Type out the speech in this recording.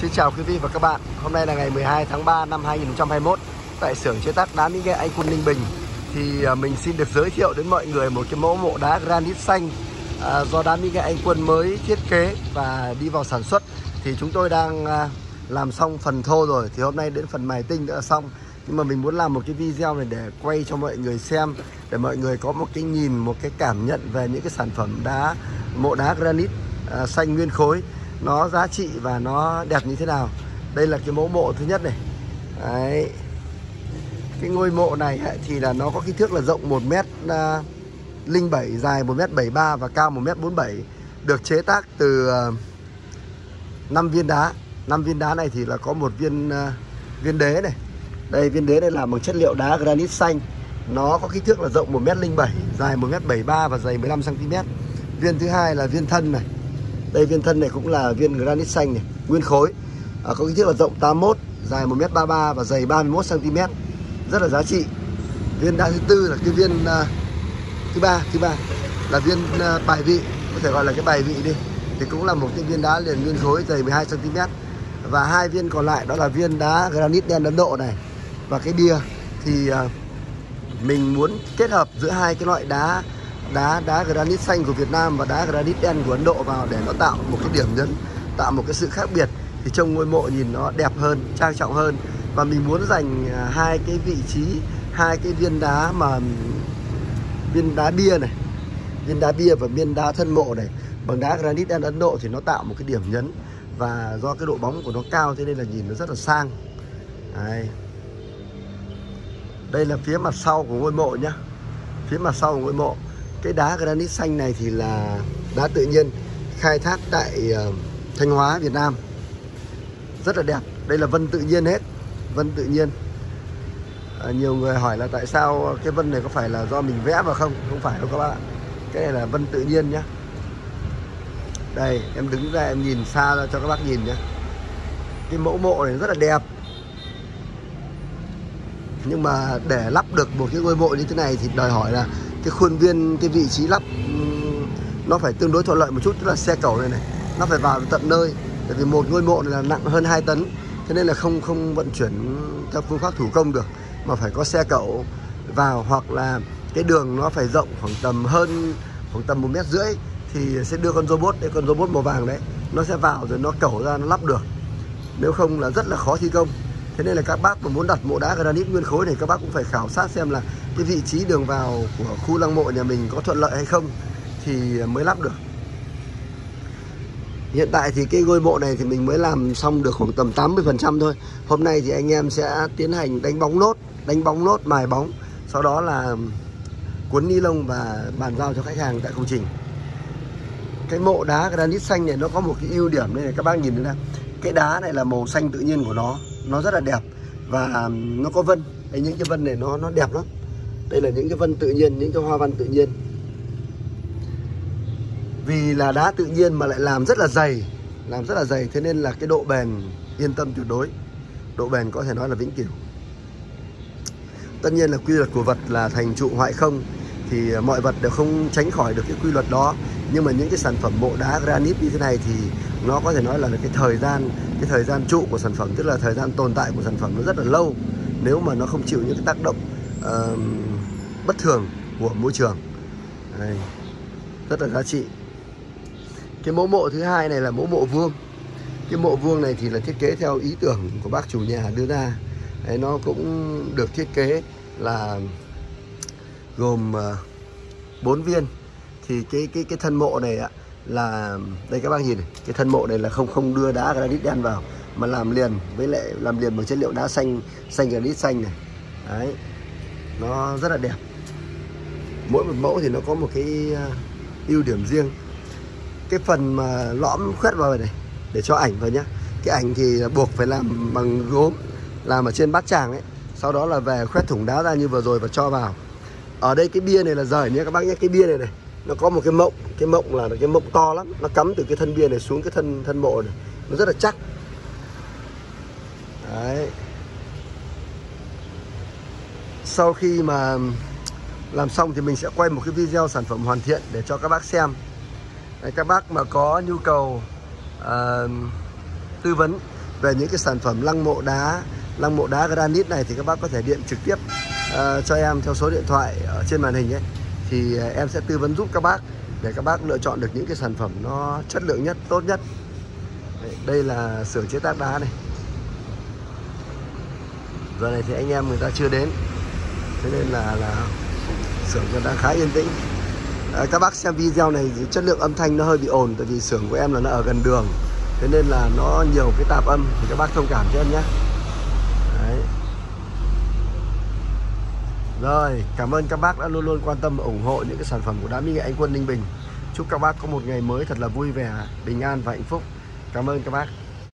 Xin chào quý vị và các bạn. Hôm nay là ngày 12 tháng 3 năm 2021 tại xưởng chế tác đá Mỹ Nghệ Anh Quân Ninh Bình. Thì mình xin được giới thiệu đến mọi người một cái mẫu mộ đá granite xanh do đá Mỹ Nghệ Anh Quân mới thiết kế và đi vào sản xuất. Thì chúng tôi đang làm xong phần thô rồi, thì hôm nay đến phần mài tinh đã xong. Nhưng mà mình muốn làm một cái video này để quay cho mọi người xem, để mọi người có một cái nhìn, một cái cảm nhận về những cái sản phẩm đá, mộ đá granite xanh nguyên khối, nó giá trị và nó đẹp như thế nào. Đây là cái mẫu mộ thứ nhất này. Đấy. Cái ngôi mộ này ấy, thì là nó có kích thước là rộng 1m07, dài 1m73 và cao 1m47. Được chế tác từ 5 viên đá. 5 viên đá này thì là có một viên đế này. Đây, viên đế này là một chất liệu đá granite xanh. Nó có kích thước là rộng 1m07, dài 1m73 và dày 15cm. Viên thứ hai là viên thân này. Đây, viên thân này cũng là viên granite xanh này, nguyên khối. Có kích thước là rộng 81, dài 1m33 và dày 31cm. Rất là giá trị. Viên đá thứ tư là cái viên thứ ba là viên bài vị, có thể gọi là cái bài vị đi. Thì cũng là một cái viên đá liền nguyên khối dày 12cm. Và hai viên còn lại đó là viên đá granite đen Ấn Độ này và cái bia. Thì mình muốn kết hợp giữa hai cái loại đá granite xanh của Việt Nam và đá granite đen của Ấn Độ vào để nó tạo một cái điểm nhấn, tạo một cái sự khác biệt. Thì trông ngôi mộ nhìn nó đẹp hơn, trang trọng hơn. Và mình muốn dành hai cái vị trí, hai cái viên đá mà viên đá bia này, viên đá bia và viên đá thân mộ này bằng đá granite đen Ấn Độ, thì nó tạo một cái điểm nhấn. Và do cái độ bóng của nó cao thế nên là nhìn nó rất là sang. Đây, đây là phía mặt sau của ngôi mộ nhá. Phía mặt sau của ngôi mộ. Cái đá granite xanh này thì là đá tự nhiên khai thác tại Thanh Hóa, Việt Nam. Rất là đẹp. Đây là vân tự nhiên hết. Vân tự nhiên. Nhiều người hỏi là tại sao cái vân này có phải là do mình vẽ vào không? Không phải đâu các bạn. Cái này là vân tự nhiên nhá. Đây, em đứng ra em nhìn xa ra cho các bác nhìn nhá. Cái mẫu mộ này rất là đẹp. Nhưng mà để lắp được một cái ngôi mộ như thế này thì đòi hỏi là cái khuôn viên, cái vị trí lắp nó phải tương đối thuận lợi một chút. Tức là xe cẩu này này, nó phải vào tận nơi. Tại vì một ngôi mộ này là nặng hơn 2 tấn. Thế nên là không vận chuyển theo phương pháp thủ công được. Mà phải có xe cẩu vào, hoặc là cái đường nó phải rộng khoảng tầm 1,5 m. Thì sẽ đưa con robot, cái con robot màu vàng đấy, nó sẽ vào rồi nó cẩu ra, nó lắp được. Nếu không là rất là khó thi công. Thế nên là các bác mà muốn đặt mộ đá granite nguyên khối này, các bác cũng phải khảo sát xem là cái vị trí đường vào của khu lăng mộ nhà mình có thuận lợi hay không thì mới lắp được. Hiện tại thì cái ngôi mộ này thì mình mới làm xong được khoảng tầm 80% thôi. Hôm nay thì anh em sẽ tiến hành đánh bóng nốt, mài bóng, sau đó là cuốn ni lông và bàn giao cho khách hàng tại công trình. Cái mộ đá granite xanh này nó có một cái ưu điểm đây này, các bác nhìn thấy là cái đá này là màu xanh tự nhiên của nó. Nó rất là đẹp và nó có vân. Đấy, những cái vân này nó đẹp lắm. Đây là những cái vân tự nhiên, những cái hoa văn tự nhiên. Vì là đá tự nhiên mà lại làm rất là dày, thế nên là cái độ bền yên tâm tuyệt đối. Độ bền có thể nói là vĩnh cửu. Tất nhiên là quy luật của vật là thành trụ hoại không, thì mọi vật đều không tránh khỏi được cái quy luật đó. Nhưng mà những cái sản phẩm mộ đá granite như thế này thì nó có thể nói là cái thời gian trụ của sản phẩm, tức là thời gian tồn tại của sản phẩm nó rất là lâu, nếu mà nó không chịu những cái tác động bất thường của môi trường. Đây, rất là giá trị. Cái mẫu mộ thứ hai này là mẫu mộ vuông. Cái mộ vuông này thì là thiết kế theo ý tưởng của bác chủ nhà đưa ra. Đấy, nó cũng được thiết kế là gồm 4 viên. Thì cái thân mộ này ạ, là đây các bác nhìn này, cái thân mộ này là không đưa đá granite đen vào mà làm liền bằng chất liệu đá xanh granite xanh này. Đấy, nó rất là đẹp. Mỗi một mẫu thì nó có một cái ưu điểm riêng. Cái phần mà lõm khoét vào này để cho ảnh vào nhá, cái ảnh thì buộc phải làm bằng gốm, làm ở trên bát tràng ấy, sau đó là về khoét thủng đá ra như vừa rồi và cho vào. Ở đây cái bia này là rời nhé các bác nhé. Cái bia này này nó có một cái mộng là cái mộng to lắm, nó cắm từ cái thân bia này xuống cái thân mộ này, nó rất là chắc. Đấy. Sau khi mà làm xong thì mình sẽ quay một cái video sản phẩm hoàn thiện để cho các bác xem. Đấy, các bác mà có nhu cầu tư vấn Về những cái sản phẩm lăng mộ đá granite này thì các bác có thể điện trực tiếp cho em theo số điện thoại ở trên màn hình ấy, thì em sẽ tư vấn giúp các bác để các bác lựa chọn được những cái sản phẩm nó chất lượng nhất, tốt nhất. Đây là xưởng chế tác đá này. Giờ này thì anh em người ta chưa đến, thế nên là xưởng nó đang khá yên tĩnh. Các bác xem video này chất lượng âm thanh nó hơi bị ồn, tại vì xưởng của em là nó ở gần đường, thế nên là nó nhiều cái tạp âm, thì các bác thông cảm cho em nhé. Đấy. Rồi, cảm ơn các bác đã luôn luôn quan tâm và ủng hộ những cái sản phẩm của Đá Mỹ Nghệ Anh Quân Ninh Bình. Chúc các bác có một ngày mới thật là vui vẻ, bình an và hạnh phúc. Cảm ơn các bác.